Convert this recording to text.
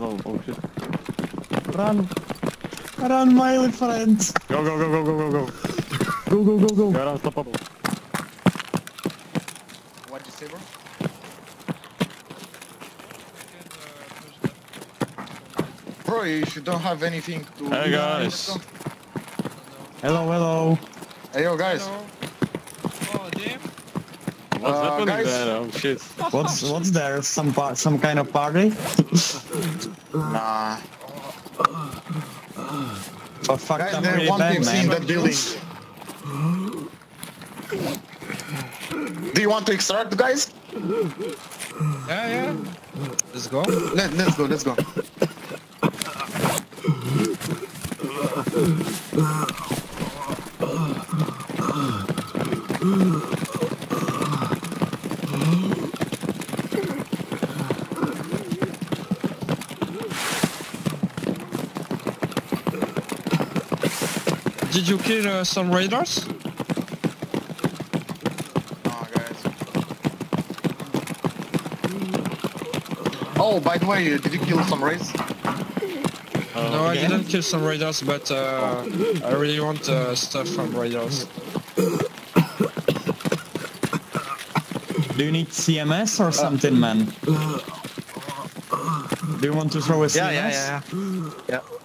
Although, oh shit. Run! Run, my little friends! Go, go, go, go, go, go, go! Go, go, go, go! You're unstoppable. What disable? Bro, you don't have anything to... Hey guys! Hello, hello! Hey yo guys! Hello. Oh damn! What's happening guys? There? Oh shit! What's there? Some kind of party? Nah. But fuck, guys, I'm really bad, man. In that building. Do you want to extract, guys? Yeah. Let's go. Let's go. Did you kill some raiders? Oh, guys. Oh, by the way, did you kill some raiders? No, again? I didn't kill some raiders, but I really want stuff from raiders. Do you need CMS or something, man? Do you want to throw a CMS? Yeah.